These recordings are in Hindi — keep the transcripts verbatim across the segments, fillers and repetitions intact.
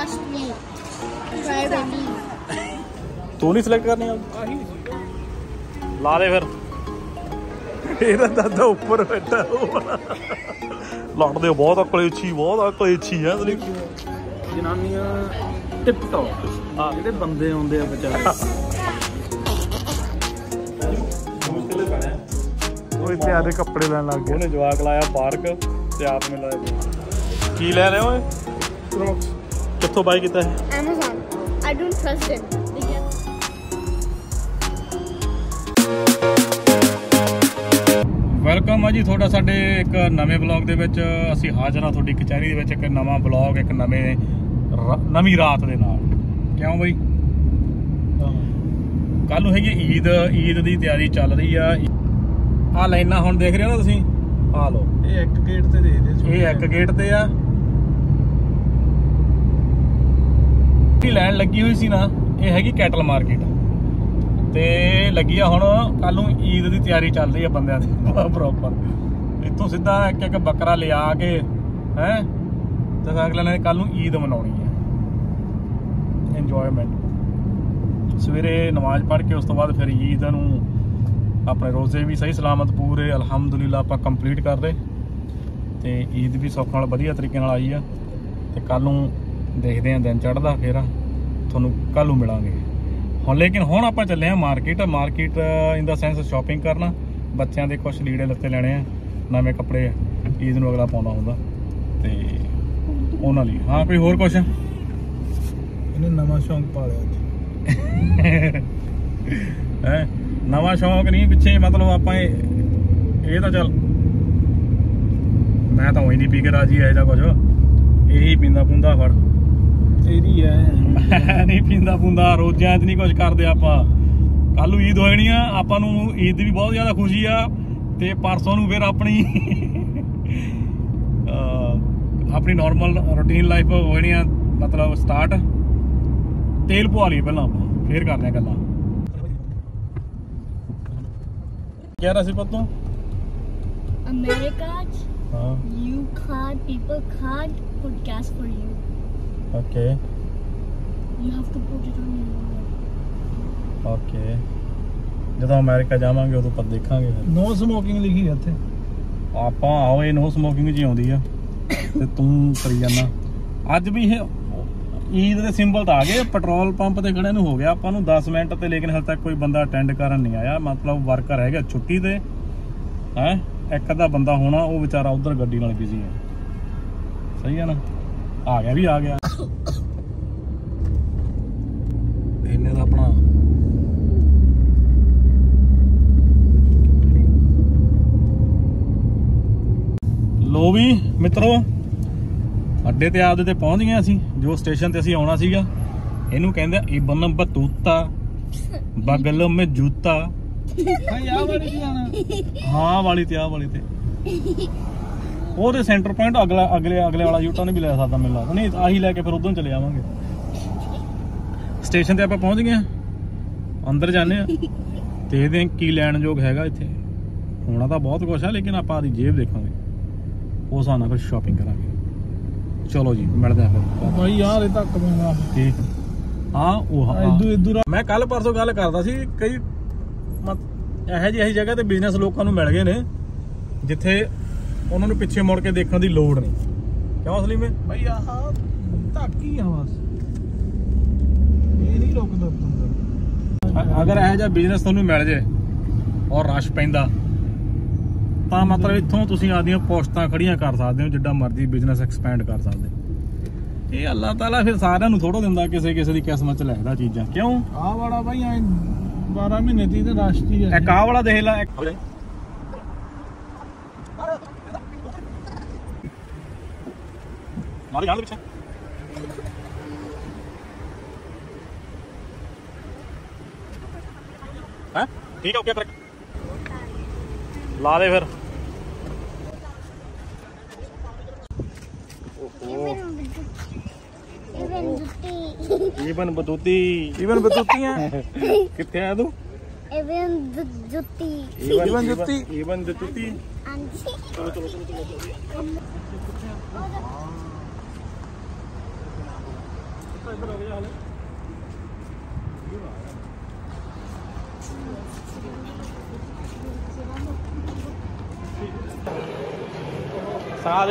लास्ट में तू नहीं सिलेक्ट करनी अब ला दे फिर तेरा दादा ऊपर बैठा लौट दे बहुत अकल अच्छी बहुत अकल अच्छी है जनानियां टिप टॉप जेडे बंदे आंदे आ बेचारे वो इतने आधे कपड़े लेने लग गए उन्हें जवाक लाया पार्क ते आप में लाया की ले रहे हो क्रॉक्स कितों बाय किता है Amazon I don't trust them welcome है जी थोड़ा साढ़े एक नवे ब्लॉग के असी हाजिर हाँ थोड़ी कचहरी एक नवा ब्लॉग एक नवें नवी रात के नाल क्यों बई कल हैगी ईद ईद की तैयारी चल रही है आ लाइना हुण देख रहे हो ना तुसीं आ लो ये एक गेट ते दे दे ये एक गेट ते आ लाइन लगी हुई सी ना ये हैगी कैटल मार्केट ते लगी है हुण कल ईद की तैयारी चल रही है बंदियां प्रॉपर इतों सीधा एक एक बकरा लिया के हैं तो अगले ने कल ईद मनाउणी है इंजॉयमेंट सवेरे नमाज पढ़ के उस तो बाद फिर ईद नूं अपने रोजे भी सही सलामत पूरे अलहमदुलिल्लाह आपां कंप्लीट कर रहे ते ईद भी सौख नाल वधिया तरीके नाल आई है ते कल देखदे आ दिन चढ़दा फिर तुहानूं कल मिलांगे हम लेकिन हम आप चले हैं market market in the sense shopping करना बच्चों के कुछ लीड़े लत्ते लेने हैं नवे कपड़े ईद नूं अगला पाउंदा हुंदा ते उहनां लई हाँ कोई होर कुछ इन्हें नवा शौक पा लिया है नवा शौक नहीं पिछे मतलब आपां ये तो चल मैं तो उही नहीं पी के राजी है जा कुछ यही पींदा पुंदा फड़ तेरी है मैं नहीं पींदा पुंदा रोज़ा नहीं कुछ करते आप कल ईद होनी है आपां नूं ईद भी बहुत ज़्यादा खुशी आ ते परसों नूं फिर अपनी अपनी नॉर्मल रूटीन लाइफ होनी है मतलब स्टार्ट तेल पवा लईए पहलां आपां फिर करदे आं गल्लां क्या रहा सी पत्तों America you can't people can't put gas for you Okay. You have to put it on your own. Okay. जब अमेरिका जावांगे उदों पर देखांगे नो स्मोकिंग लिखी है इत्थे आपां आओ ये नो स्मोकिंग जी आउंदी है ते तू करी जाना अज भी ये ईद दे सिंबल तो आ गए पेट्रोल पंप ते खड़े नूं हो गया आपां नूं दस मिनट ते लेकिन हल तक कोई बंदा अटेंड करन नहीं आया मतलब वर्कर हैगा छुट्टी ते हैं एक अद्धा बंदा होना वो बेचारा उधर गड्डी नाल बिजी है सही है ना आ गया भी आ गया इन्हें तो अपना लो भी मित्रों अड्डे ते आपदे ते पहुंच गए असी जो स्टेशन ते असी आना सीगा इनू कहंदे इब्न बतूता बगल में जूता हाँ वाली ते आ वाली ते वो तो सेंटर पॉइंट अगला अगले अगले वाला यूटा नहीं भी लै सकता मेरे लगता नहीं आही लैके फिर उधर चले जावांगे स्टेशन पर आप पहुँच गए अंदर जाने देखते हैं की लैन योग हैगा इत्थे होना तो बहुत कुछ है लेकिन आप जेब देखांगे उस हिसाब नाल फिर शॉपिंग करांगे चलो जी मिलते हैं फिर भाई यार ये तक ठीक हाँ वो हाँ इधर इधर मैं कल परसों गल करता सी कई मत इहो जी जगह ते बिजनेस लोगों को मिल गए ने जिथे उन्होंने पिछे मुड़ के देखने की लड़ नहीं क्या असली में भाई अगर यह बिजनेस थोड़ा मिल जाए और रश पैंदा तो मतलब इतों तुम आदि पोस्टा खड़िया कर सकते हो जिदा मर्जी बिजनेस एक्सपेंड कर सकते ये अल्लाह ताला फिर सारे थोड़ा दिता किसी किसी की किस्मत लगता चीजा क्यों आ वाला भाई बारह महीने थी रश ही है एक आ वाला देख ला ठीक है ओके ला दे फिर इबन बतूती इबन बतूती है कितने आया तू इबन बतूती इबन बतूती इबन बतूती सारे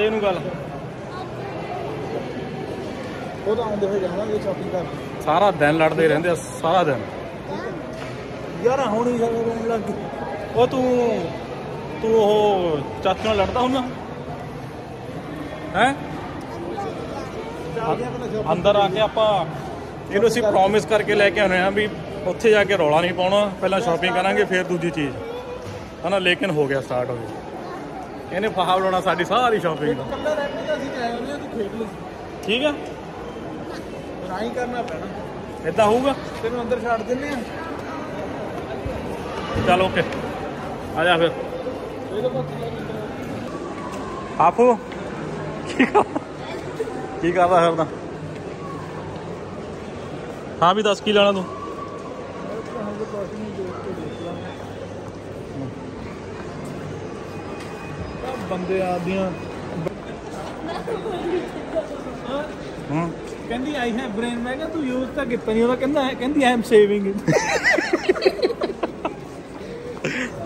इन गल सारा दिन लड़ते रहते सारा दिन यार होनी लग ओ तू तू चाचू लड़ता हूं ना है अंदर आके आप प्रॉमिस करके लेके आने भी उत्थे जाके रौला नहीं पाना पहला शॉपिंग करांगे फिर दूजी चीज़ है ना लेकिन हो गया स्टार्ट हो गया इन्हें फहाव लाना सारी सारी शॉपिंग ठीक है इदा होगा तेन अंदर छाड़ देने चल ओके आ जा फिर आपू की कर रहा फिर हाँ भी दस की लाना तू बंदे आदि कहती आई है ब्रेन मैं क्या तू यूज तो कितना नहीं होता कहना है कहती आई एम सेविंग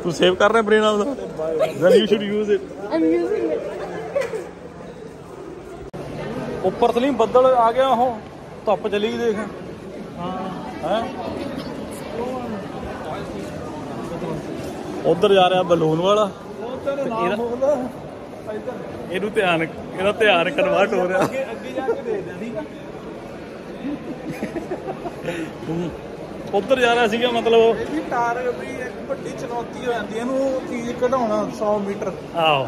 तू सेव कर रहा है ब्रेन आपका then you should use it I am using it ऊपर से नहीं बदल आ गया हो धुप चली गई देख हां है उधर जा रहा बलून वाला उधर नाम बोलदा इधर ध्यान ਇਹਦਾ ਧਿਆਨ ਕਨਵਰਟ ਹੋ ਰਿਹਾ ਅੱਗੇ ਜਾ ਕੇ ਦੇ ਦੇ ਠੀਕ ਆ ਉੱਧਰ ਜਾ ਰਿਹਾ ਸੀਗਾ ਮਤਲਬ ਇਹ ਟਾਰ ਵੀ ਇੱਕ ਵੱਡੀ ਚੁਣੌਤੀ ਹੋ ਜਾਂਦੀ ਇਹਨੂੰ ਚੀਜ਼ ਕਢਾਉਣਾ सौ मीटर ਆਓ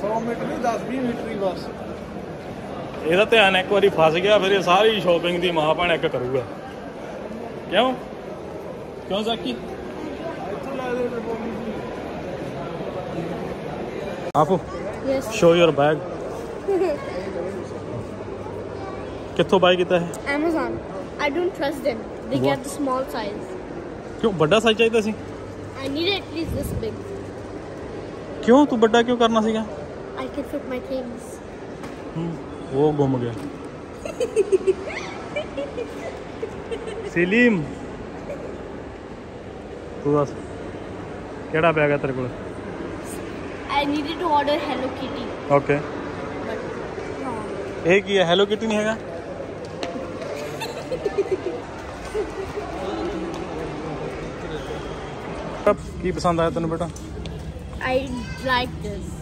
सौ मीटर ਨਹੀਂ दस बीस मीटर ਹੀ ਬਸ ਇਹਦਾ ਧਿਆਨ ਇੱਕ ਵਾਰੀ ਫਸ ਗਿਆ ਫਿਰ ਇਹ ਸਾਰੀ ਸ਼ਾਪਿੰਗ ਦੀ ਮਾਂ ਭੈਣ ਇੱਕ ਕਰੂਗਾ ਕਿਉਂ ਕਿਉਂ ਜ਼ਾਕੀ ਇੱਥੋਂ ਲਾ ਦੇ ਆਪੋ ਯੈਸ ਸ਼ੋ ਯੂਰ ਬੈਗ कित्थों बाय किया है? Amazon. I don't trust them. They get the small size. क्यों बड़ा साइज चाहिए था सी? I need at least this big. क्यों तू बड़ा क्यों करना सीखा? I can fit my things. हम्म वो घूम गया. सलीम. तू बस केड़ा बैग है तेरे को? I needed to order Hello Kitty. Okay. एक ही है हेलो किटी नहीं हैगा की पसंद आया तेन बेटा I like this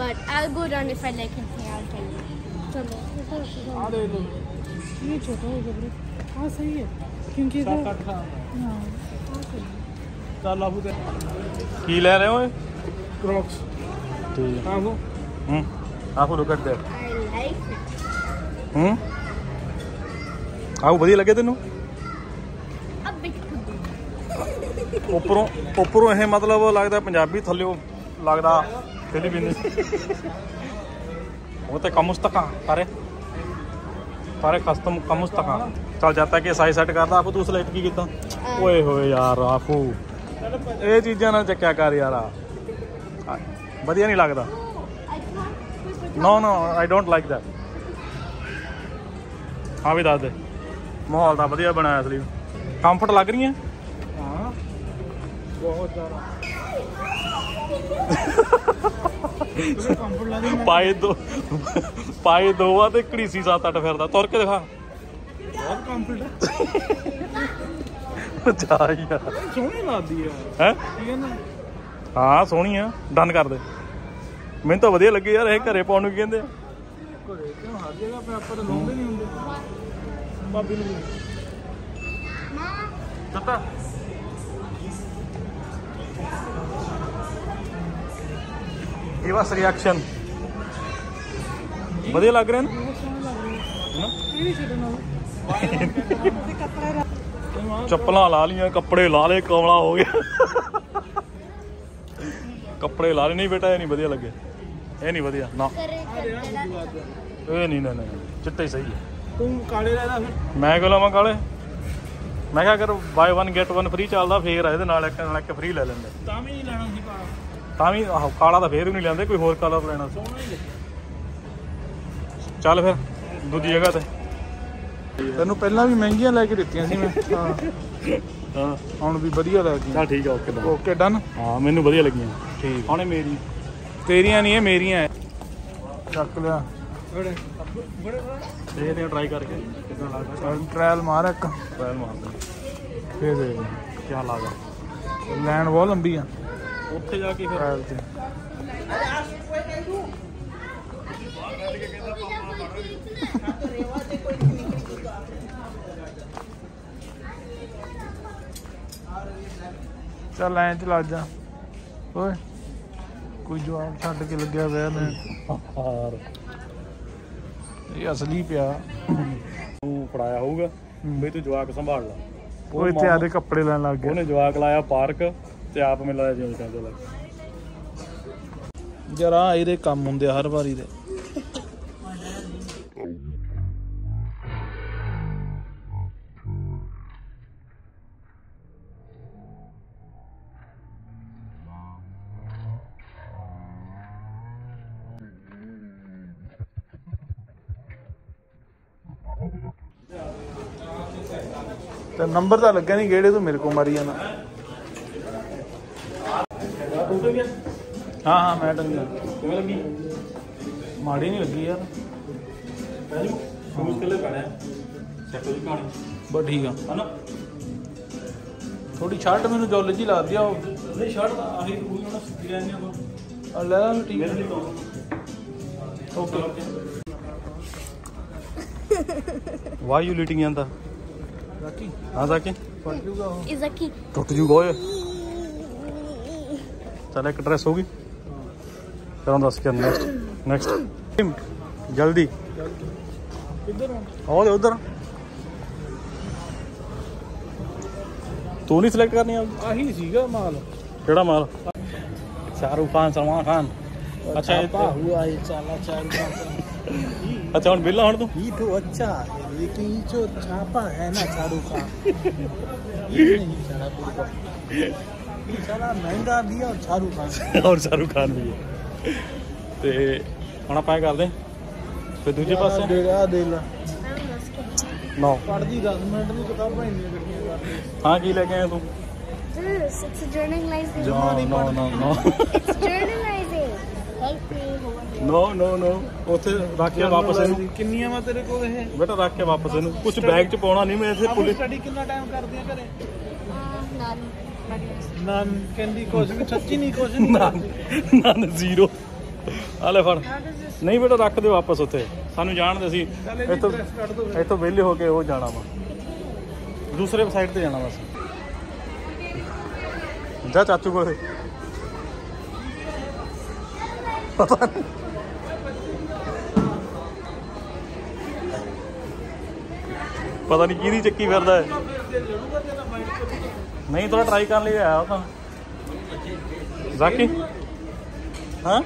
but I will go down if I like it I will tell you चलो आ दे लो ये छोटा हो गया हां सही है क्योंकि ये सात आठ हां चल अब तो की ले रहे हो क्रॉक्स ठीक है हां वो हम आपको रुक दे हम्म आओ बढ़िया लगे तेनू अब बिक ऊपरों ऊपरों है मतलब लगता पंजाबी थल्ले लगता फिलिपीनी वो तो कमुस्तका तारे तारे कस्टम कमुस्तका चल जाता कि साइज सेट करता आपू तू सिलेक्ट की कीता ओए होए यार आपू ये चीज़ां ना चक्या कर यार बढ़िया नहीं लगता no no I don't like that हाँ भी दस दे माहौल तो वधिया बनाया असली कंफर्ट लग रही है हाँ बहुत ज़्यादा पाए दो पाए दो तो घड़ीसी सात अठ फिर तुर के दिखा बहुत कंफर्ट हाँ सोहनी है डन कर दे मैं तो वधिया लगी यार घरे पाने कहते रिएक्शन वधिया लग रहे चप्पलां ला लिया कपड़े ला ले कमला हो गया कपड़े ला ले नहीं बेटा ये नहीं वधिया लगे ਇਹ ਨਹੀਂ ਵਧੀਆ ਨਾ ਇਹ ਨਹੀਂ ਨਾ ਨਾ ਚਿੱਟੇ ਸਹੀ ਹੈ ਤੂੰ ਕਾਲੇ ਲੈ ਲੈ ਫਿਰ ਮੈਂ ਕਿਉਂ ਲਾਵਾਂ ਕਾਲੇ ਮੈਂ ਕਿਹਾ ਕਰ buy one get one free ਚੱਲਦਾ ਫੇਰ ਇਹਦੇ ਨਾਲ ਇੱਕ ਨਾਲ ਇੱਕ ਫ੍ਰੀ ਲੈ ਲੈਂਦੇ ਤਾਂ ਵੀ ਨਹੀਂ ਲੈਣਾ ਸੀ ਤਾਂ ਵੀ ਆਹ ਕਾਲਾ ਤਾਂ ਫੇਰ ਵੀ ਨਹੀਂ ਲੈਂਦੇ ਕੋਈ ਹੋਰ ਕਲਰ ਲੈਣਾ ਚੱਲ ਫਿਰ ਦੂਜੀ ਜਗ੍ਹਾ ਤੇ तेनों पहला भी महंगिया लैके दित्तियां सी मैं हां हुण भी वधिया लैके चल ठीक है ओके डन ओके डन हां मैनू वधिया लगियां ठीक हुणे मेरी तेरियां नहीं है मेरियां है चक लिया बड़े दे दे ट्राई करके कितना लगा ट्रायल मार एक ट्रायल मार दे फिर दे क्या लगा लैंड बहुत लंबी है ਉੱਥੇ ਜਾ ਕੇ ਫਿਰ ਟ੍ਰਾਇਲ ਤੇ ਅਰੇ ਆਸ ਕੋਈ ਮੈਨੂੰ ਬਾਹਰ ਕੱਢ ਕੇ ਕਹਿੰਦਾ ਪਾਪਾ ਪੜ ਰਿਹਾ ਛੱਤ ਰੇਵਾ ਤੇ ਕੋਈ ਨਹੀਂ ਨਿਕਲ ਜੂਗਾ ਚੱਲ ਐਂ ਚ ਲੱਗ ਜਾ ਓਏ ਕੋਈ ਜਵਾਬ ਛੱਡ ਕੇ ਲੱਗਿਆ ਵੈ ਮੈਂ ਯਾਰ ਇਹ ਅਸਲੀ ਪਿਆ ਉਹ ਫੜਾਇਆ ਹੋਊਗਾ ਬਈ ਤੂੰ ਜਵਾਕ ਸੰਭਾਲ ਲੈ ਉਹ ਇੱਥੇ ਆਦੇ ਕੱਪੜੇ ਲੈਣ ਲੱਗ ਗਿਆ ਉਹਨੇ ਜਵਾਕ ਲਾਇਆ ਪਾਰਕ ਤੇ ਆਪ ਮਿਲਾ ਜਿਉਂ ਕਹਿੰਦੇ ਲੱਗ ਯਾਰ ਆ ਇਹਦੇ ਕੰਮ ਹੁੰਦੇ ਹਰ ਵਾਰੀ ਦੇ ਤੇ ਨੰਬਰ ਤਾਂ ਲੱਗਿਆ ਨਹੀਂ ਕਿਹੜੇ ਤੂੰ ਮੇਰੇ ਕੋ ਮਾਰੀ ਜਾਣਾ हाँ हाँ मैं टंगी लगी माड़ी नहीं लगी यार बस ठीक है ना थोड़ी शर्ट मैंने जॉल जी ला दिया वाई यू लीटिंग हाँ टुट जूगा चल एक ड्रेस होगी चलो दस के नेक्स्ट नेक्स्ट जल्दी और उधर तू नहीं सिलेक्ट करनी आही सीगा माल केड़ा माल शाहरुख खान सलमान खान अच्छा ये हुआ ये चला चला अच्छा हुन बिल्ला हुन तू ये तो अच्छा लेकिन जो छापा है ना शाहरुख खान ये नहीं चला पूरा महंगा भी है और शाहरुख खान और शाहरुख खान भी है ते हम आप कर दें फिर दूजे पास दे दे ला नो पढ़दी दस मिनट में किताब भाई ने रखी है हां की लेके आया तू it's journalizing no no no no it's journalizing help me no no no ओथे रख के वापस इनु किन्नियां वा तेरे को है बेटा रख के वापस इनु कुछ बैग च पाउणा नहीं मैं इसे पुलिस स्टडी कितना टाइम करदी है घरे नान नान कैंडी क्वेश्चन सच्ची नहीं क्वेश्चन नान नान जीरो आले फड़ नहीं बेटा रख दे वापस उथे सानू जान दे सी इथों इथों वेले होके ओ जाना वा दूसरे साइड ते जाना बस जा चाचू को पता पता नहीं किदी चक्की फिरदा है नहीं थोड़ा ट्राई कर लिया जाकी हाँ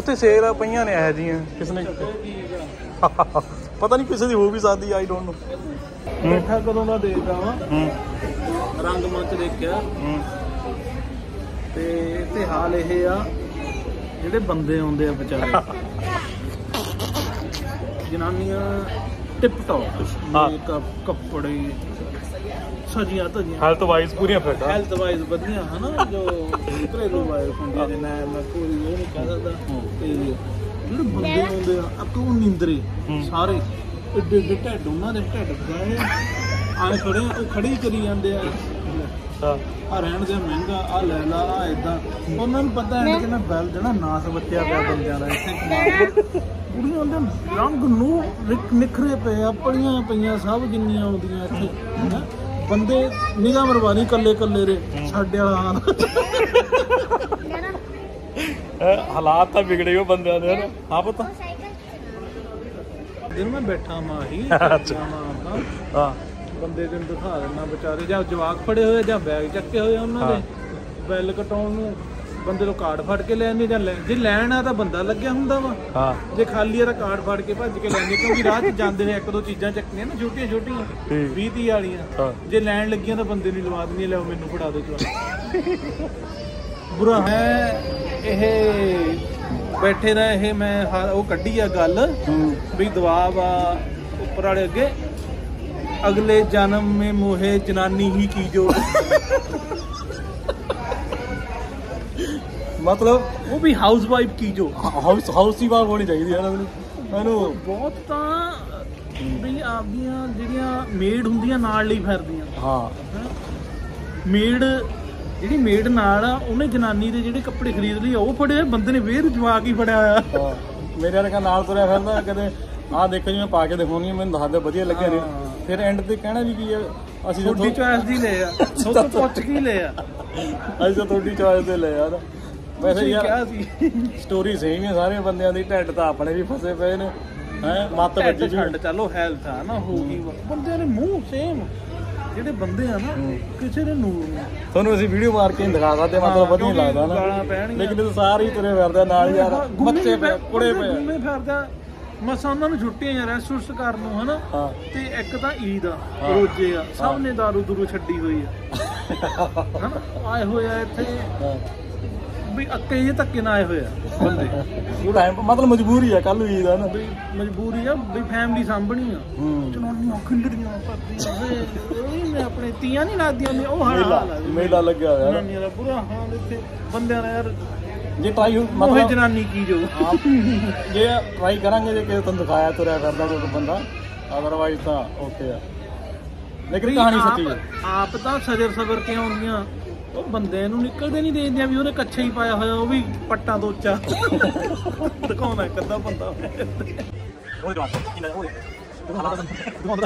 उसे शेर पईया ने है जी किसने पता नहीं किसी की हो भी सकती आई डोंट नो बैठा कदों का देखता वा रंग मंच देखा ते हाल यह आ जिहड़े बंदे आउंदे आ बेचारे जनानियां टिप टॉप मेकअप कपड़े ਸਜੀਆਂ ਤਜੀਆਂ ਹਾਲ ਤਾਂ ਵਾਈਜ਼ ਪੂਰੀਆਂ ਫਿੱਟ ਆ ਹੈਲਥ ਵਾਈਜ਼ ਵਧੀਆ ਹਨਾ ਜੋ ਘਰੇਲੂ ਵਾਇਰ ਹੁੰਦੇ ਨੇ ਨਾ ਮੈਂ ਕੋਈ ਇਹ ਨਹੀਂ ਕਹਦਾ ਤੇ ਜਿਹੜੇ ਬੰਦੇ ਹੁੰਦੇ ਆ ਅਕੂ ਨਿੰਦਰੇ ਸਾਰੇ ਏਡੇ ਏਡੇ ਢੱਡ ਉਹਨਾਂ ਦੇ ਢੱਡ ਗਏ ਆਏ ਖੜੇ ਉਹ ਖੜੀ ਕਰੀ ਜਾਂਦੇ ਆ ਆ ਰਹਿਣ ਦੇ ਮਹਿੰਗਾ ਆ ਲੈ ਲਾ ਆ ਇਦਾਂ ਉਹਨਾਂ ਨੂੰ ਪਤਾ ਹੈ ਕਿ ਨਾ ਬੈਲ ਜਿਹੜਾ ਨਾਸ ਬੱਚਿਆ ਪਿਆ ਬੰਦਿਆਂ ਦਾ ਇੱਥੇ ਕੁੜੀਆਂ ਦੇ ਰੰਗ ਨੂੰ ਨਿਖਰੇ ਪਏ ਆ ਪੜੀਆਂ ਪਈਆਂ ਸਭ ਜਿੰਨੀਆਂ ਆਉਂਦੀਆਂ ਇੱਥੇ ਹਨਾ बंदे निगाह मरवानी कले कले रे साडे वाला हालात तो बिगड़े हो बंदे ने ना हां पता दिन में बैठा मां ही हां बंदे दिन दिखा देना बेचारे जा जवाक पड़े हुए जा बैग चक्के हुए उन्होंने बैल कटाउन नु बंदे लो कार्ड फाड़ के लेने जा ले जे लेना तो बंदा लग्या हुंदा वा हां जे खाली है तो कार्ड फाड़ के भज के लेने क्योंकि राह च जांदे ने एक दो चीजां चक्कनियां ना छोटियां छोटियां बीस तीस वालियां जे लैंड लगियां तो बंदे ने लवा दनी ले मेनू फड़ा दो चला बुरा है ਇਹ बैठे रहे ਇਹ मैं ਉਹ ਕੱਢੀ ਆ ਗੱਲ ਵੀ ਦਵਾਬ ਆ ਉੱਪਰ ਵਾਲੇ ਅੱਗੇ अगले जन्म में मोहे जनानी ही कीजो। मतलब वो भी हाउस वाइफ कीजो, हाउस हाउस ही वाइफ होनी चाहिए यार। ਮੈਨੂੰ ਬਹੁਤ ਤਾਂ ਵੀ ਆਪਦੀਆਂ ਜਿਹੜੀਆਂ ਮੇਡ ਹੁੰਦੀਆਂ ਨਾਲ ਲਈ ਫਿਰਦੀਆਂ। ਹਾਂ ਮੇਡ ਜਿਹੜੀ ਮੇਡ ਨਾਲ ਆ ਉਹਨੇ ਜਨਾਨੀ ਦੇ ਜਿਹੜੇ ਕੱਪੜੇ ਖਰੀਦ ਲਈ ਉਹ ਫੜਿਆ ਬੰਦੇ ਨੇ ਵੇਰ ਜਵਾ ਕੇ ਫੜਿਆ ਹੋਇਆ। ਹਾਂ ਮੇਰੇ ਵਾਲਾ ਨਾਲ ਤੁਰਿਆ ਫਿਰਦਾ ਕਦੇ ਆਹ ਦੇਖੋ ਜੀ ਮੈਂ ਪਾ ਕੇ ਦਿਖਾਉਣੀ ਮੈਨੂੰ ਦੱਸਦਾ ਵਧੀਆ ਲੱਗਿਆ ਨੇ ਫਿਰ ਐਂਡ ਤੇ ਕਹਿਣਾ ਵੀ ਕੀ ਅਸੀਂ ਤੁਹਾਡੀ ਚੋਇਸ ਦੀ ਲੈ ਆ ਸੋਤੋਂ ਪੁੱਛ ਕੇ ਲੈ ਆ ਅਸੀਂ ਤਾਂ ਤੁਹਾਡੀ ਚੋਇਸ ਦੇ ਲੈ ਆ। वैसे यार स्टोरी सेम है सारे बंदियां दी, ढिड तां अपने भी फसे पे ने हैं मत बच्चे छड़ चलो हेल्थ है ना होगी बंदे ने मूंह सेम ਜਿਹੜੇ ਬੰਦੇ ਆ ਨਾ ਕਿਸੇ ਨੇ ਨੂਰ ਨਹੀਂ। ਤੁਹਾਨੂੰ ਅਸੀਂ ਵੀਡੀਓ ਮਾਰ ਕੇ ਦਿਖਾ ਸਕਦੇ ਮਤਲਬ ਵਧੀਆ ਲੱਗਦਾ ਨਾ ਲੇਕਿਨ ਇਹ ਸਾਰੇ ਹੀ ਤੁਰੇ ਫਿਰਦੇ ਨਾਲ ਯਾਰ ਬੱਚੇ ਕੁੜੇ ਪਏ ਘੁੰਮੇ ਫਿਰਦਾ ਮਸਾਂ ਉਹਨਾਂ ਨੂੰ ਛੁੱਟੀਆਂ ਯਾਰ ਰੈਸਟੋਰੈਂਟ ਕਰਨ ਨੂੰ ਹਨਾ ਤੇ ਇੱਕ ਤਾਂ ਈਦ ਆ ਰੋਜੇ ਆ ਸਭ ਨੇ ਦਾਰੂ ਦੂਰੂ ਛੱਡੀ ਹੋਈ ਆ ਹਨਾ ਆਏ ਹੋਏ ਆ ਇੱਥੇ अक्के धक्के ना आए हुए बंदे मतलब मजबूरी है कल ईद है ना भी मजबूरी है भी फैमिली सामभनी है चनौनियां खिलड़ियां मैं अपने तियां नहीं लादियां मैं ओ हां मेला लगा हुआ है मेरा पूरा हाल इथे बंदे ने यार जे ट्राई मतलब जनानी की जो जे ट्राई करेंगे जे के तुम दिखाया तो रहा करदा कोई बंदा अदरवाइज तो ओके है लेकिन कहानी सच्ची है आप तो सजर सबर के होंदियां ਉਹ ਬੰਦੇ ਨੂੰ ਨਿਕਲਦੇ ਨਹੀਂ ਦੇਖਦੇ ਵੀ ਉਹਨੇ ਕੱਛਾ ਹੀ ਪਾਇਆ ਹੋਇਆ ਉਹ ਵੀ ਪੱਟਾ ਦੋਚਾ ਦਿਖਾਉਣਾ ਕਿੱਦਾਂ ਬੰਦਾ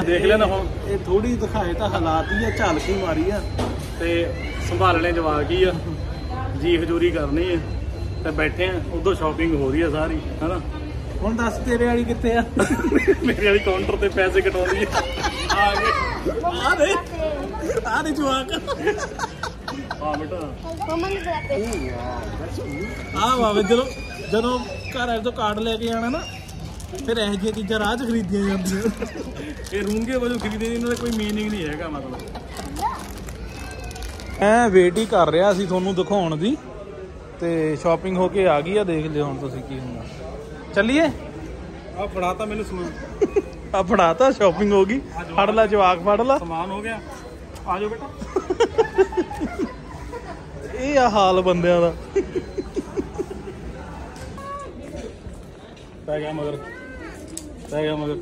ਦੇਖ ਲੈਣਾ ਹੁਣ ਇਹ ਥੋੜੀ ਦਿਖਾਏ ਤਾਂ ਹਾਲਾਤ ਹੀ ਆ ਝਲਕੀ ਮਾਰੀ ਆ ਤੇ ਸੰਭਾਲਣੇ ਜਵਾਬ ਕੀ ਆ ਜੀ ਹਜ਼ੂਰੀ ਕਰਨੀ ਆ ਤੇ ਬੈਠੇ ਆ ਉਦੋਂ ਸ਼ਾਪਿੰਗ ਹੋ ਰਹੀ ਆ ਸਾਰੀ ਹਨਾ। ਹੁਣ ਦੱਸ ਤੇਰੇ ਵਾਲੀ ਕਿੱਥੇ ਆ ਮੇਰੇ ਵਾਲੀ ਕਾਊਂਟਰ ਤੇ ਪੈਸੇ ਕਟਾਉਂਦੀ ਆ ਆ ਗਏ ਆ ਦੇ ਆ ਦੇ ਜਵਾਕ ਆ ਬੇਟਾ ਮਮਾ ਨੇ ਬੁਲਾਤੇ ਆ ਵਾ ਵੇ ਜਦੋਂ ਜਦੋਂ ਘਰ ਆਏ ਤੋਂ ਕਾਰਡ ਲੈ ਕੇ ਜਾਣਾ ਨਾ ਫਿਰ ਇਹ ਜਿਹੀਆਂ ਚੀਜ਼ਾਂ ਰਾਹ 'ਚ ਖਰੀਦੀਆਂ ਜਾਂਦੀਆਂ ਇਹ ਰੂੰਗੇ ਵਜੋਂ ਖਰੀਦੇ ਇਹਨਾਂ ਦਾ ਕੋਈ ਮੀਨਿੰਗ ਨਹੀਂ ਹੈਗਾ। ਮਤਲਬ ਮੈਂ ਵੇਟ ਹੀ ਕਰ ਰਿਹਾ ਸੀ ਤੁਹਾਨੂੰ ਦਿਖਾਉਣ ਦੀ ਤੇ ਸ਼ਾਪਿੰਗ ਹੋ ਕੇ ਆ ਗਈ ਆ ਦੇਖ ਲਿਓ ਹੁਣ ਤੁਸੀਂ ਕੀ ਹੁੰਦਾ ਚੱਲੀਏ ਆ ਫੜਾਤਾ ਮੈਨੂੰ ਸਮਾਨ ਆ ਫੜਾਤਾ ਸ਼ਾਪਿੰਗ ਹੋ ਗਈ ਫੜ ਲਾ ਜਵਾਕ ਫੜ ਲਾ ਸਮਾਨ ਹੋ ਗਿਆ ਆ ਜਾਓ ਬੇਟਾ ਇਹ ਆ ਹਾਲ ਬੰਦਿਆਂ ਦਾ ਪੈ ਗਿਆ ਮਗਰ ਪੈ ਗਿਆ ਮਗਰ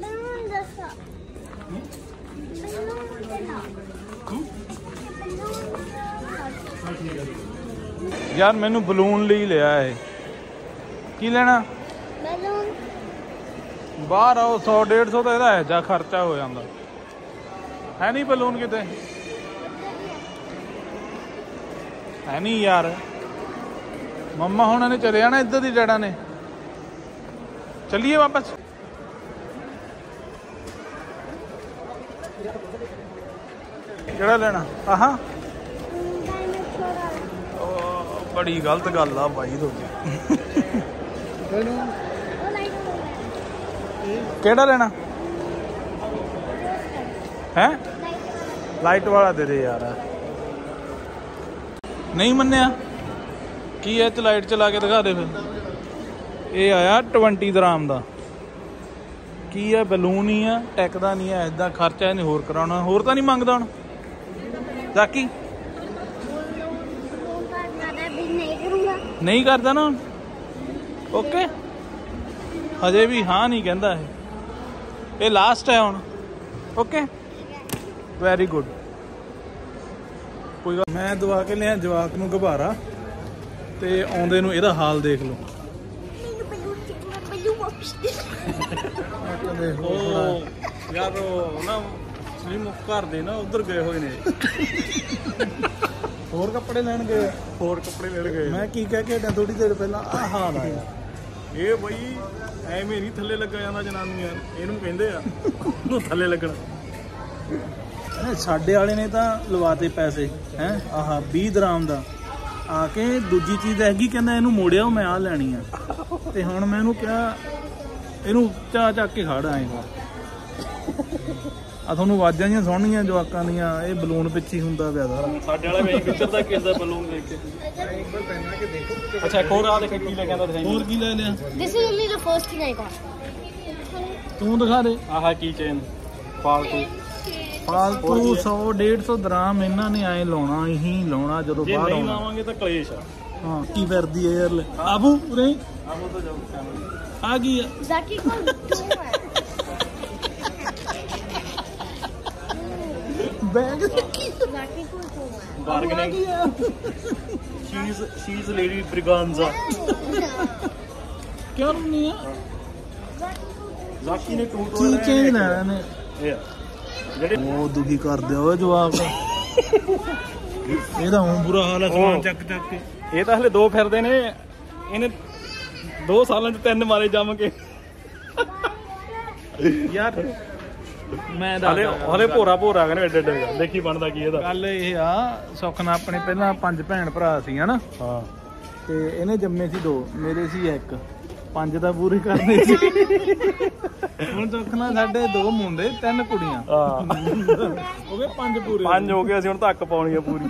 ਯਾਰ ਮੈਨੂੰ ਬਲੂਨ ਲਈ ਲਿਆ ਇਹ ਕੀ ਲੈਣਾ ਬਲੂਨ ਬਾਹਰ ਆਓ ਸੌ ਡੇਢ ਸੌ ਤਾਂ ਇਹਦਾ ਇਹਦਾ ਖਰਚਾ ਹੋ ਜਾਂਦਾ है नहीं बलून कितने है नहीं यार मम्मा होना ने चले जाना इधर ही डैडा ने चलिए वापस केड़ा लेना आह बड़ी गलत गल आ भाई केड़ा लेना है लाइट वाला दे दे यार नहीं मन्या की है तो लाइट चला के दिखा दे फिर ये आया ट्वेंटी दराम का की है बलून ही है टैकदा नहीं है इदा खर्चा इन्हें होर कराना होर तो नहीं मंगता हूँ जाकी नहीं करता ना ओके हजे भी हाँ नहीं कहता है ये लास्ट है हूँ ओके ਵੈਰੀ ਗੁੱਡ ਕੋਈ ਮੈਂ ਦਵਾ ਕੇ ਲਿਆ ਜਵਾਕ ਨੂੰ ਘਬਾਰਾ ਤੇ ਆਉਂਦੇ ਨੂੰ ਇਹਦਾ ਹਾਲ ਦੇਖ ਲਓ ਯਾਰ ਉਹ ਨਾ ਸਲੀਮ ਘਰ ਦੇ ਨਾ ਉਧਰ ਗਏ ਹੋਏ ਨੇ ਹੋਰ ਕੱਪੜੇ ਲੈਣ ਗਏ ਹੋਰ ਕੱਪੜੇ ਲੈਣ ਗਏ ਮੈਂ ਕੀ ਕਹਿ ਕੇ ਏਦਾਂ ਥੋੜੀ ਦੇਰ ਪਹਿਲਾਂ ਆ ਹਾਲ ਆਇਆ ਇਹ ਬਈ ਐਵੇਂ ਨਹੀਂ ਥੱਲੇ ਲੱਗਾ ਜਾਂਦਾ ਜਨਾਨੀ ਯਾਰ ਇਹਨੂੰ ਕਹਿੰਦੇ ਆ ਉਹਨੂੰ ਥੱਲੇ ਲੱਗਣਾ साढ़े वाले ने तो लवाते पैसे हैं आह भी दराम का आके दूजी चीज़ हैगी कहना इनू मोड़िया मैं आ लैनी है तो हम मैं इनू क्या इनू चा चा के खड़ा है आ थोनू आवाजा जी सोहनिया जवाकों ये बलून पिछे होंगे पैदा तू दिखा दे आह की चेन फालतू फालतू सौ डेढ़ सौ दराम इन्हों ने आए लाना ही लाना जो बाहर लावे तो कलेश हां की करदी है यार आबू रे आबू तो जाओ आ गई जाकी को तू है बैग जाकी जाकी को तू है bargaining she is she is lady Braganza क्या नहीं है जाकी ने टूट हो रहा है ठीक है ना ने वो दुखी कर दे जवाब बुरा हाल है ये हले दो फिरदे ने इन्हें दो साल तीन मारे जम के यार मैं हले हले भोरा भोरा कहने एड एड देखी बनता की गल ये आ सुखना अपने पहला पांच भैन भरा सी है ना हां ते इन्हें जम्मे सी दो मेरे सी एक पंज दा पूरी करनी सी हुण सुखना साडे दो मुंडे तीन कुड़ियां हो गए पंज पूरे पंज हो गए असीं हुण तक पाउणी आ पूरी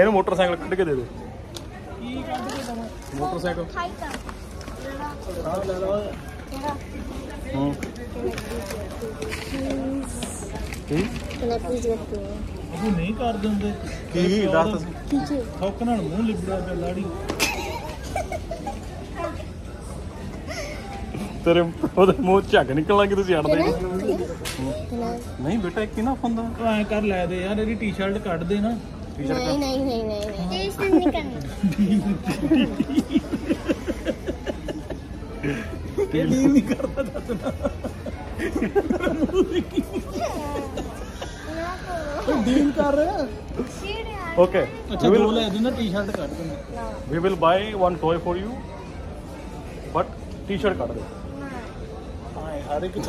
इहनूं मोटरसाइकिल कट के दे दो की कट के दवा मोटरसाइकिल खाई कर आ ले लो हां की कला प्लीज रखो वो नहीं कर देंदे की दस पीछे ठोक नाल मुंह लिबड़ा पे लाड़ी तेरे मुंह झग निकल लगी तुसी हट दे नहीं बेटा एक ही ना फंदा ऐ कर ले दे यार एरी टी-शर्ट काट दे ना टी-शर्ट नहीं नहीं नहीं नहीं ये सब नहीं करना ये नहीं करता दादा मुंह की ओ डील कर रहा ओके अच्छा दो ले दे ना टी-शर्ट काट दे we will buy one toy for you but T-shirt काट दे अरे कुछ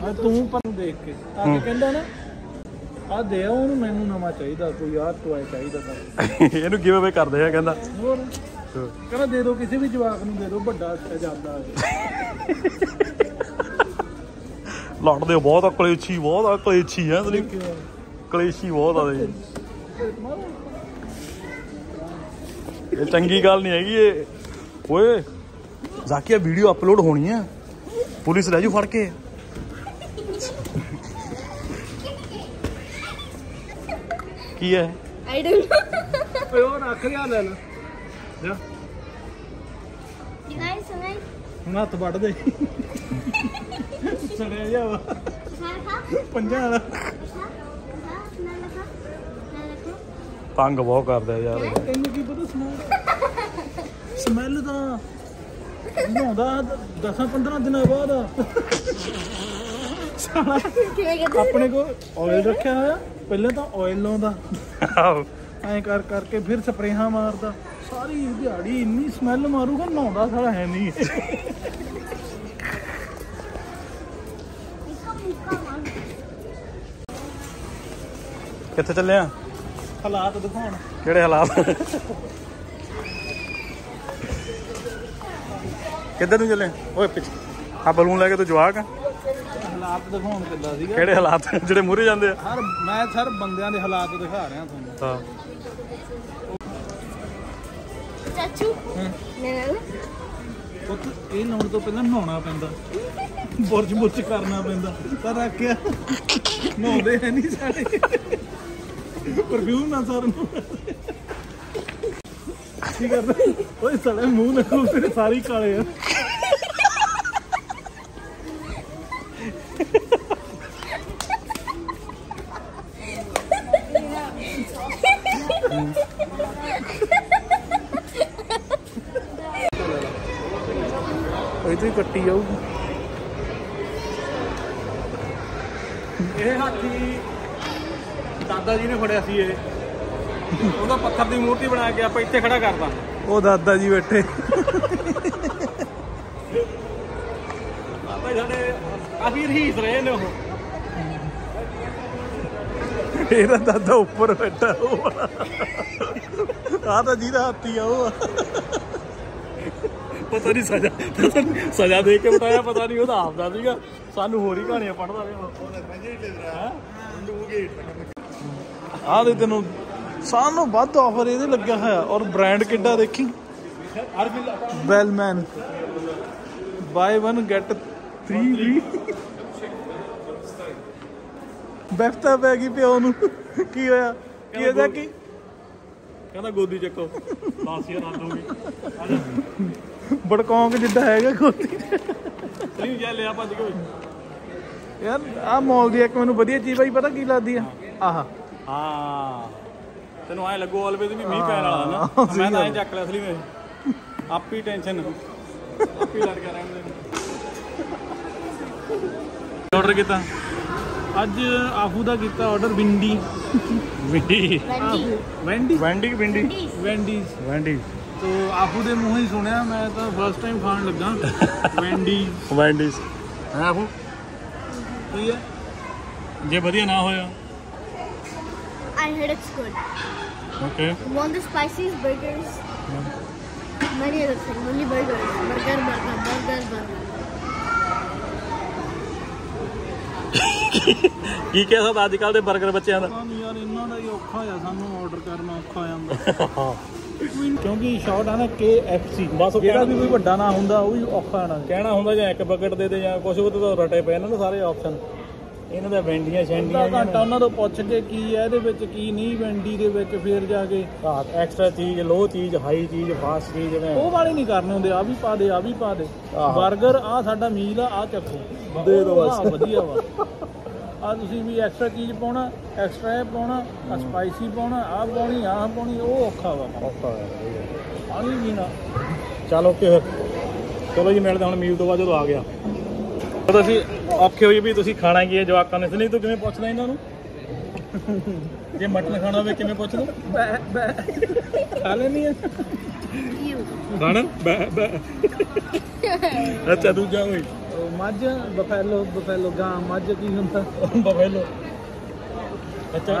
मैं तू पर देख के आज कहंदा ना आ दे ओनु मेनू नवा चाहिदा कोई यार टॉय चाहिदा एनु गिव अवे कर देया कहंदा और कहंदा दे दो किसी भी जवाक नु दे दो बड़ा सजादा लौट दे बहुत अकलेची बहुत अकलेची है कलेशी बहुत आ दे ये चंगी गल नहीं हैगी ये ओए जाके वीडियो अपलोड होनी है पुलिस ले जू फड़ के की है आई डोंट नो और आखिरी आ लेना जा दिखाई सुनाई मत बड़ दे सड़े जावा हां हां पंजा वाला तंग बहुत करदा यार तेन की पता स्मेल स्मेल दा दस पंद्रह दिन बाद अपने को ऑयल रखा हुआ पहले तो ऑयल लादा कर करके फिर स्प्रेहा मारदा सारी दिहाड़ी इन्नी स्मैल मारूगा नहांदा सारा है नहीं कित्थे चले हालात दिखाण किहड़े हालात किधर चले ओए पिछे आ बलून लैके तू जवाक हालात दिखाउण किदा सीगा केड़े हालात जेड़े मुरे जांदे आ सर मैं सर बंदियां दे हालात दिखा रहा थानू हां चाचू नैना पुत ए नहाउण तो पहला नहाउणा पैंदा बुरज बुरज करना पैंदा पर रखिया नहाउंदे है नहीं सारे परफ्यूम ना सर ठीक है ओए साले मुंह ना खोल तेरे सारी काले हैं तो कट्टी जाऊगी हाथी दादा जी ने फड़िया सी ਉਹਦਾ ਪੱਥਰ ਦੀ ਮੂਰਤੀ ਬਣਾ ਕੇ ਆਪਾਂ ਇੱਥੇ ਖੜਾ ਕਰਦਾ ਉਹ ਦਾਦਾ ਜੀ ਬੈਠੇ ਆਪਾਂ ਜਿਹੜੇ ਆਖੀਰ ਹੀਸ ਰਹੇ ਨੇ ਉਹ ਇਹਦਾ ਦਾਦਾ ਉੱਪਰ ਬੈਠਾ ਉਹ ਆ ਤਾਂ ਜਿਹਦਾ ਹਾਥੀ ਆ ਉਹ ਪਤਾ ਨਹੀਂ ਸਜ਼ਾ ਸਜ਼ਾ ਦੇ ਕੇ ਬਤਾਇਆ ਪਤਾ ਨਹੀਂ ਉਹਦਾ ਆਪਦਾ ਸੀਗਾ ਸਾਨੂੰ ਹੋਰ ਹੀ ਕਹਾਣੀਆਂ ਪੜਦਾ ਰਿਹਾ ਆਹ ਦੇ ਤੈਨੂੰ सानू बद ऑफर ये लगे है और ब्रांड कि देखी बेलमैन बाय वन गेट थ्री भी ਬੈਫਤਾ ਪੈ ਗਈ ਪਿਓ ਨੂੰ। ਕੀ ਹੋਇਆ ਕੀ ਇਹਦਾ ਕੀ ਕਹਿੰਦਾ ਗੋਦੀ ਚੱਕੋ ਬਾਸੀਆ ਰੰਦ ਹੋ ਗਈ ਬੜਕੌਂਕ ਜਿੱਦਾਂ ਹੈਗਾ ਗੋਦੀ ਸਲੀਮ ਜਾ ਲਿਆ ਭੱਜ ਕੇ ਯਾਰ। ਆਹ ਮੌਲ ਦੀ ਇੱਕ ਮੈਨੂੰ ਵਧੀਆ ਚੀਜ਼ ਬਾਈ ਪਤਾ ਕੀ ਲੱਗਦੀ ਆ ਆਹ ਹਾਂ ਤੈਨੂੰ ਐ ਲੱਗੋ ਆਲਵੇਜ਼ ਵੀ ਮੀਂਹ ਪੈਣ ਵਾਲਾ ਨਾ ਮੈਂ ਤਾਂ ਐ ਚੱਕ ਲਿਆ ਸਲੀਮ ਆਪੀ ਟੈਨਸ਼ਨ ਆਪੀ ਲੜ ਕੇ ਰਹਿਣ ਦੇ। ਆਰਡਰ ਕੀਤਾ ਅੱਜ ਆਹੂ ਦਾ ਕੀਤਾ ਆਰਡਰ ਵਿੰਡੀ ਵਿੰਡੀ ਵੈਂਡੀ ਵੈਂਡੀ ਵਿੰਡੀ ਵੈਂਡੀਜ਼ ਵੈਂਡੀਜ਼ ਤੋ ਆਹੂ ਦੇ ਮੂੰਹ ਹੀ ਸੁਣਿਆ ਮੈਂ ਤਾਂ ਫਸਟ ਟਾਈਮ ਖਾਣ ਲੱਗਾ ਵੈਂਡੀਜ਼ ਵੈਂਡੀਜ਼ ਹੈ ਆਹੂ ਕੀ ਹੈ ਜੇ ਵਧੀਆ ਨਾ ਹੋਇਆ I heard it's good okay want the ਸਪਾਈਸੀਜ਼ burgers many other things only burgers burger burger burger burger ਕੀ ਕਹਿ ਸਕਦਾ ਅੱਜ ਕੱਲ ਦੇ 버ਗਰ ਬੱਚਿਆਂ ਦਾ ਯਾਰ ਇਹਨਾਂ ਦਾ ਹੀ ਔਖਾ ਆ ਸਾਨੂੰ ਆਰਡਰ ਕਰਨਾ ਔਖਾ ਆ ਜਾਂਦਾ ਕਿਉਂਕਿ ਸ਼ਾਰਟ ਆ ਨਾ K F C ਬਸ ਜਿਹੜਾ ਵੀ ਕੋਈ ਵੱਡਾ ਨਾ ਹੁੰਦਾ ਉਹ ਹੀ ਔਖਾ ਨਾ ਕਹਿਣਾ ਹੁੰਦਾ ਜਾਂ ਇੱਕ ਬਕਟ ਦੇ ਦੇ ਜਾਂ ਕੁਝ ਉਹ ਤਾਂ ਰਟੇ ਪਏ ਇਹਨਾਂ ਦੇ ਸਾਰੇ ਆਪਸ਼ਨ ਇਹਨਾਂ ਦਾ ਵੈਂਡੀਆਂ ਸ਼ੈਂਡੀਆਂ ਘੰਟਾ ਉਹਨਾਂ ਤੋਂ ਪੁੱਛ ਕੇ ਕੀ ਹੈ ਇਹਦੇ ਵਿੱਚ ਕੀ ਨਹੀਂ ਵੈਂਡੀ ਦੇ ਵਿੱਚ ਫੇਰ ਜਾ ਕੇ ਆਹ ਐਕਸਟਰਾ ਚੀਜ਼ ਲੋਅ ਚੀਜ਼ ਹਾਈ ਚੀਜ਼ ਫਾਸਟ ਚੀਜ਼ ਉਹ ਵਾਲੇ ਨਹੀਂ ਕਰਨੇ ਹੁੰਦੇ ਆ ਵੀ ਪਾ ਦੇ ਆ ਵੀ ਪਾ ਦੇ 버ਗਰ ਆ ਸਾਡਾ ਮੀਲ ਆ ਆ ਚੱਕੋ ਦੇ ਦੋ ਬਸ ਵਧੀਆ ਵਾ ਆ ਤੁਸੀਂ ਵੀ ਐਕਸਟਰਾ ਚੀਜ਼ ਪਾਉਣਾ ਐਕਸਟਰਾ ਇਹ ਪਾਉਣਾ ਆ ਸਪਾਈਸੀ ਪਾਉਣਾ ਆਹ ਪਾਉਣੀ ਆਹ ਪਾਉਣੀ ਉਹ ਔਖਾ ਵਾ ਔਖਾ ਆ ਨਹੀਂ ਨਾ ਚਲ ਓਕੇ ਫਿਰ ਚਲੋ ਜੀ ਮਿਲਦਾ ਹੁਣ ਮੀਲ ਤੋਂ ਬਾਅਦ ਜਦੋਂ ਆ ਗਿਆ ਤੁਸੀਂ ਔਖੇ ਹੋਈ ਵੀ ਤੁਸੀਂ ਖਾਣਾ ਕੀ ਹੈ ਜਵਾਕਾਂ ਨੇ ਨਹੀਂ ਤੂੰ ਕਿਵੇਂ ਪੁੱਛਦਾ ਇਹਨਾਂ ਨੂੰ ਜੇ ਮਟਨ ਖਾਣਾ ਹੋਵੇ ਕਿਵੇਂ ਪੁੱਛਦਾ ਖਾ ਲੈਣੀ ਆ ਖਾਣਾ ਅੱਛਾ ਦੂਜਾ ਹੋਈ ਮੱਝ ਬਫੈਲੋ ਬਫੈਲੋ ਗਾਂ ਮੱਝ ਕੀ ਹੁੰਦਾ ਬਫੈਲੋ ਅੱਛਾ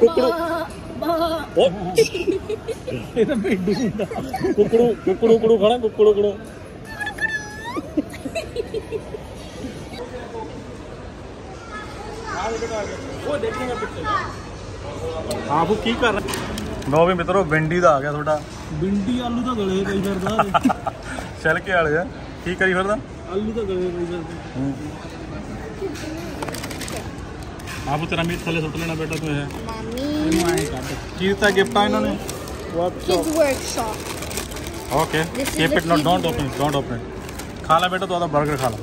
ਕੁੱਕੜੂ ਇਹ ਤਾਂ ਭੇਡੂ ਹੁੰਦਾ ਕੁੱਕੜੂ ਕੁੱਕੜੂ ਕੁੱਕੜੂ ਖਾਣਾ ਕੁੱਕੜੂ ਕੁੱਕੜੂ ਆਪ ਕੀ ਕਰ ਰਹੇ ਲੋ ਵੀ ਮਿੱਤਰੋ ਵਿੰਡੀ ਦਾ ਆ ਗਿਆ ਤੁਹਾਡਾ ਵਿੰਡੀ ਆਲੂ ਤਾਂ ਗਲੇ ਪਈ ਫਿਰਦਾ ਛਿਲਕੇ ਵਾਲੇ ਆ ਕੀ ਕਰੀ ਫਿਰਦਾ ਆਲੂ ਤਾਂ ਗਲੇ ਪਈ ਫਿਰਦਾ ਆਪ ਤੇਰਾ ਮੀਟ ਥੱਲੇ ਸੁੱਟ ਲੈਣਾ ਬੇਟਾ ਤੂੰ ਇਹ ਮਾਮੀ ਕੀ ਦਿੱਤਾ ਗਿਫਟ ਆ ਇਹਨਾਂ ਨੇ workshop okay keep it note don't open don't open खा ला बेटा तो आधा बर्गर खा ला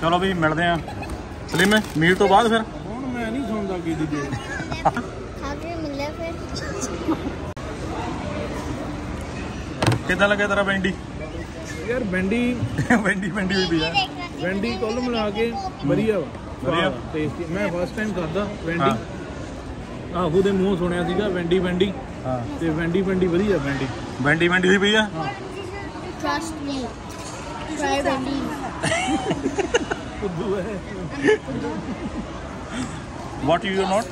चलो भी मिलते हैं सलीम में मील तो बाद फिर मैं नहीं सुनता की दी कितना लगे तेरा भिंडी यार भिंडी भिंडी भिंडी हुई थी यार भिंडी कुल मिला के बढ़िया बढ़िया टेस्टी मैं फर्स्ट टाइम करदा भिंडी ਆਹੂ ਦੇ ਮੂੰਹ ਸੁਣਿਆ ਸੀਗਾ ਵੈਂਡੀ ਵੈਂਡੀ ਹਾਂ ਤੇ ਵੈਂਡੀ ਵੈਂਡੀ ਵਧੀਆ ਵੈਂਡੀ ਵੈਂਡੀ ਵੈਂਡੀ ਦੀ ਪਈ ਆ ਹਾਂ ਟਰਸਟ ਮੀ ਟ੍ਰਾਈ ਵੈਂਡੀ ਕੁੱਦੂ ਹੈ ਵਾਟ ਯੂ ਆਰ ਨਾਟ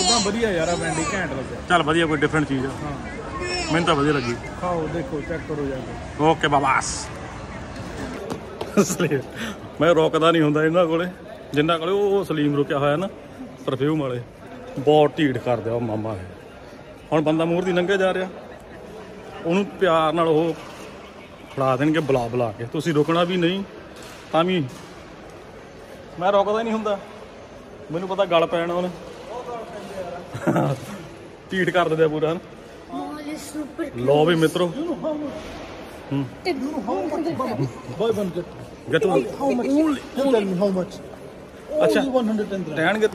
ਇਦਾਂ ਵਧੀਆ ਯਾਰ ਆ ਵੈਂਡੀ ਘੈਂਟ ਲੱਗਿਆ ਚੱਲ ਵਧੀਆ ਕੋਈ ਡਿਫਰੈਂਟ ਚੀਜ਼ ਆ ਹਾਂ ਮੈਨੂੰ ਤਾਂ ਵਧੀਆ ਲੱਗੀ ਖਾਓ ਦੇਖੋ ਚੈੱਕ ਕਰੋ ਜਾ ਕੇ ਓਕੇ ਬਾਬਾਸ ਅਸਲੀ ਮੈਂ ਰੋਕਦਾ ਨਹੀਂ ਹੁੰਦਾ ਇਹਨਾਂ ਕੋਲੇ ਜਿੰਨਾ ਕੋਲ ਉਹ ਸਲੀਮ ਰੁਕਿਆ ਹੋਇਆ ਨਾ ਪਰਫਿਊਮ ਵਾਲੇ ਬਹੁਤ ਢੀਠ ਕਰਦੇ ਉਹ ਮਾਮਾ ਹੈ ਹੁਣ ਬੰਦਾ ਮੂਰਤੀ ਲੰਘਿਆ ਜਾ ਰਿਹਾ ਉਹਨੂੰ ਪਿਆਰ ਨਾਲ ਉਹ ਫੜਾ ਦੇਣਗੇ ਬੁਲਾ ਬੁਲਾ ਕੇ ਤੁਸੀਂ ਰੁਕਣਾ ਵੀ ਨਹੀਂ ਤਾਂ ਵੀ ਮੈਂ ਰੁਕਦਾ ਹੀ ਨਹੀਂ ਹੁੰਦਾ ਮੈਨੂੰ ਪਤਾ ਗੱਲ ਪੈਣਾ ਉਹਨੇ ਢੀਠ ਕਰ ਦਿੰਦੇ ਪੂਰਾ ਹਨ ਲੋ ਵੀ ਮਿੱਤਰੋ ਹੂੰ अच्छा ਕਹਿਣਗੇ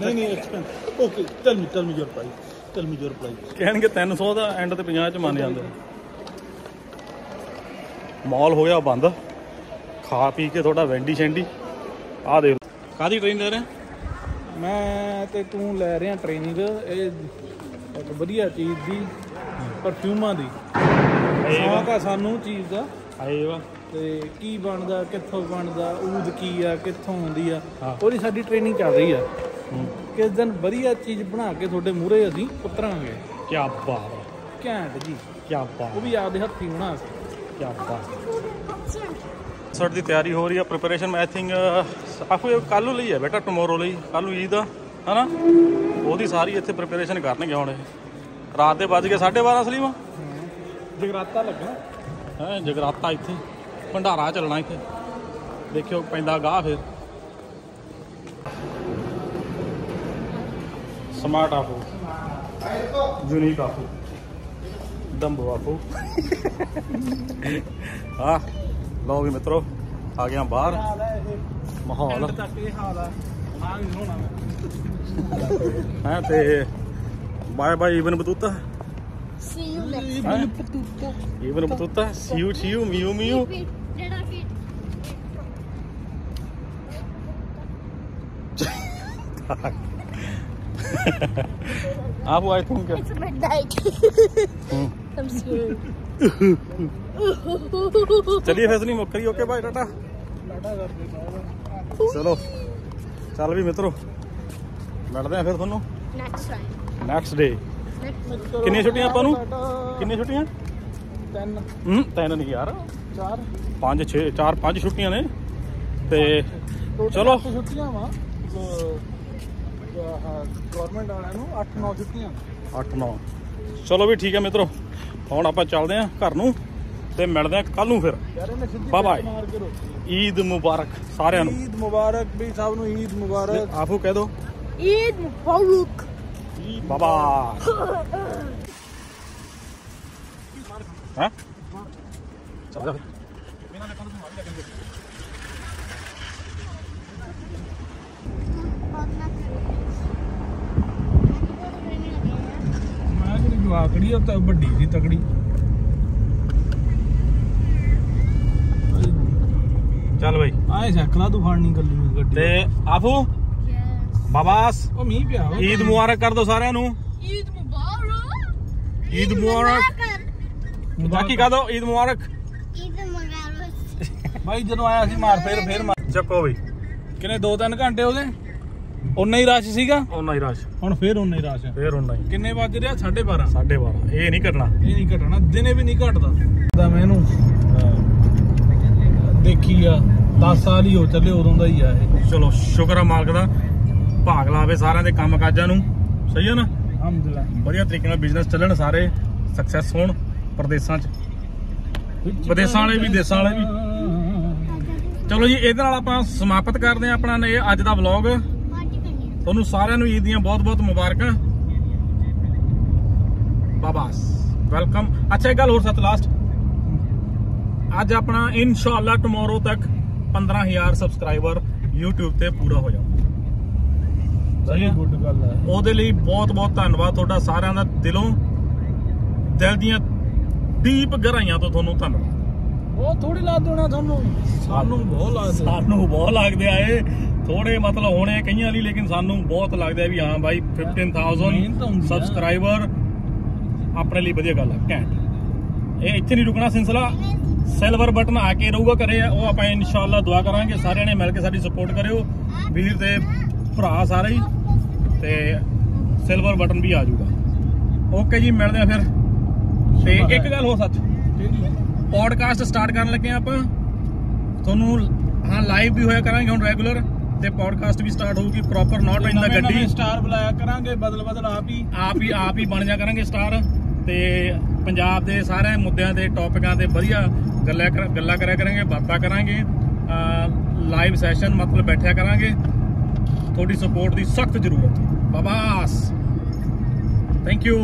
okay tell me tell me your price tell me your price ਕਹਿਣਗੇ ਤਿੰਨ ਸੌ ਦਾ ਐਂਡ ਤੇ ਪੰਜਾਹ ਚ ਮੰਨ ਜਾਂਦੇ ਮਾਲ ਹੋਇਆ ਬੰਦ ਖਾ ਪੀ ਕੇ ਥੋੜਾ ਵੈਂਡੀ ਸ਼ੈਂਡੀ ਆਹ ਦੇਖ ਕਾਦੀ ਟ੍ਰੇਨ ਲੈ ਰਿਹਾ ਮੈਂ ਤੇ ਤੂੰ ਲੈ ਰਿਹਾ ਟ੍ਰੇਨਿੰਗ ਇਹ ਵਧੀਆ ਚੀਜ਼ ਦੀ ਪਰਫਿਊਮਾਂ ਦੀ ਸ਼ੌਕ ਆ ਸਾਨੂੰ ਚੀਜ਼ ਦਾ ਆਏ ਵਾ ਤੇ ਕੀ ਬਣਦਾ ਕਿੱਥੋਂ ਬਣਦਾ ਊਦ ਕੀ ਆ ਕਿੱਥੋਂ ਆਉਂਦੀ ਆ ਉਹਦੀ ਸਾਡੀ ਟ੍ਰੇਨਿੰਗ ਚੱਲ ਰਹੀ ਆ ਕਿਸ ਦਿਨ ਵਧੀਆ ਚੀਜ਼ ਬਣਾ ਕੇ ਤੁਹਾਡੇ ਮੂਹਰੇ ਅਸੀਂ ਉਤਰਾਂਗੇ ਕੀ ਬਾਤ ਘੈਂਟ ਜੀ ਕੀ ਬਾਤ ਉਹ ਵੀ ਆਪਦੇ ਹੱਥੀਂ ਬਣਾ ਕੀ ਬਾਤ ਸਾਡੀ ਤਿਆਰੀ ਹੋ ਰਹੀ ਆ ਪ੍ਰੀਪਰੇਸ਼ਨ ਮੈਂ ਆਈ ਥਿੰਕ ਆਪੂ ਕੱਲ੍ਹ ਨੂੰ ਲਈ ਆ ਬੇਟਾ ਟਮੋਰੋ ਲਈ ਕੱਲ੍ਹ ਨੂੰ ਈਦ ਆ ਹੈ ਨਾ ਉਹਦੀ ਸਾਰੀ ਇੱਥੇ ਪ੍ਰੀਪਰੇਸ਼ਨ ਕਰਨਗੇ ਹੁਣ ਰਾਤ ਦੇ ਵੱਜ ਕੇ ਸਾਢੇ ਬਾਰਾਂ ਸਲੀਮ जगराता लगना है, जगराता इतने भंडारा चलना, इतने देखियो पैंदा गाह। फिर स्मार्ट आफू, यूनिक आफू, दम्बो आफू। हाँ लो भी मित्रों, आ गया बाहर, माहौल है ते bye bye Ibn Battuta. Ibn Battuta see you see you मियू मियू। आप आई थिंक चलिए फिर सुनी मुकरी। Okay bye Tata. चलो चल भी मित्रों, मिलते हैं फिर थोनू नेक्स्ट डे। कितनी छुट्टियां आपको? कितनी छुट्टियां? तीन। हम्म तीन नहीं यार, चार पांच छह, चार पांच छुट्टियां ने ते। चलो छुट्टियां वा गवर्नमेंट वाले नु आठ नौ छुट्टियां, आठ नौ। चलो भी ठीक है मित्रों, हुण आपां चलदे हां घर नू ते मिलदे हां कल नू फिर। बाय बाय, ईद मुबारक सारियां नू। ईद मुबारक भी सब नू, ईद मुबारक। आपू कह दो ईद मुबारक बाबा। हां चल जा। आकड़ी अब तक बड़ी सी तकड़ी चल भाई आए सकला तू फाड़ नहीं कर ली गड्डी ते आपू। यस बाबास ओ मी पिया। ईद मुबारक कर दो सारे नु। ईद मुबारक, ईद मुबारक बाकी कह दो ईद मुबारक, ईद मुबारक भाई। जदों आया सी मार फेर फेर मार चक्को भाई किने दो तीन घंटे ओदे उन्ना ही रश सीगा, उन्ना ही रश। हुण फिर उन्ना ही रश, फिर उन्ना ही। किन्ने बज रहा? साढ़े बारह। साढ़े बारह। ये नहीं घटना, ये नहीं घटना, दिने भी नहीं घटदा। मैनू देखी आ दस साल ही हो चले उदों दा ही आ ये। चलो शुक्र है मालिक दा, भाग लावे सारे दे काम काजां नू। सही है ना, अल्हम्दुलिल्लाह बढ़िया तरीके नाल बिजनेस चलन, सारे सक्सेस होण परदेसां च, विदेशां वाले भी, देशां वाले भी। चलो जी इहदे नाल आपां समाप्त करदे आ अपना ये अज दा व्लॉग। ਤੁਹਾਨੂੰ ਸਾਰਿਆਂ ਨੂੰ ਈਦ ਦੀਆਂ ਬਹੁਤ-ਬਹੁਤ ਮੁਬਾਰਕਾਂ। ਬਾਬਾਸ ਵੈਲਕਮ। ਅੱਛਾ ਇੱਕ ਗੱਲ ਹੋਰ ਸਾਥ ਲਾਸਟ, ਅੱਜ ਆਪਣਾ ਇਨਸ਼ਾਅੱਲਾ ਟੁਮਾਰੋ ਤੱਕ ਪੰਦਰਾਂ ਹਜ਼ਾਰ ਸਬਸਕ੍ਰਾਈਬਰ YouTube ਤੇ ਪੂਰਾ ਹੋ ਜਾਊਗਾ। ਬੜੀ ਗੁੱਡ ਗੱਲ ਹੈ, ਉਹਦੇ ਲਈ ਬਹੁਤ-ਬਹੁਤ ਧੰਨਵਾਦ ਤੁਹਾਡਾ ਸਾਰਿਆਂ ਦਾ, ਦਿਲੋਂ ਦਿਲ ਦੀਆਂ ਦੀਪ ਗਹਿਰਾਈਆਂ ਤੋਂ ਤੁਹਾਨੂੰ ਧੰਨਵਾਦ। ਉਹ ਥੋੜੀ ਲਾ ਦੇਣਾ ਤੁਹਾਨੂੰ, ਸਾਨੂੰ ਬਹੁਤ ਲੱਗਦੇ, ਸਾਨੂੰ ਬਹੁਤ ਲੱਗਦੇ ਆਏ थोड़े मतलब होने कई वाली, लेकिन सानू बहुत लगता है भी हाँ भाई पंद्रह हज़ार सब्सक्राइबर अपने लिए वधिया गल है, घैंट। ये इत्थे नहीं रुकना सिलसिला, सिल्वर बटन आके रहूगा घरे, वो आपां इंशाअल्लाह दुआ करांगे। सारे ने मिल के साडी सपोर्ट करियो वीर ते भरा सारे ही, ते सिल्वर बटन भी आ जाऊगा। ओके जी मिलदे आ फिर। ते एक गल हो सच, पॉडकास्ट स्टार्ट करन लगे आपां तुहानू, हाँ लाइव भी होया करांगे हुण रेगुलर, ਤੇ ਪੋਡਕਾਸਟ ਵੀ ਸਟਾਰਟ ਹੋਊਗੀ ਪ੍ਰੋਪਰ। ਨੋਟ ਇਨ ਦਾ ਗੱਡੀ ਸਟਾਰ ਬੁਲਾਇਆ ਕਰਾਂਗੇ, ਬਦਲ ਬਦਲ ਆਪ ਹੀ ਆਪ ਹੀ ਆਪ ਹੀ ਬਣ ਜਾ ਕਰਾਂਗੇ ਸਟਾਰ, ਤੇ ਪੰਜਾਬ ਦੇ ਸਾਰੇ ਮੁੱਦਿਆਂ ਤੇ ਟੌਪਿਕਾਂ ਤੇ ਵਧੀਆ ਗੱਲਾਂ ਗੱਲਾਂ ਕਰਿਆ ਕਰਾਂਗੇ, ਬਾਤਾਂ ਕਰਾਂਗੇ, ਲਾਈਵ ਸੈਸ਼ਨ ਮਤਲਬ ਬੈਠਿਆ ਕਰਾਂਗੇ। ਤੁਹਾਡੀ ਸਪੋਰਟ ਦੀ ਸਖਤ ਜ਼ਰੂਰਤ। ਬਾਬਾਸ ਥੈਂਕ ਯੂ।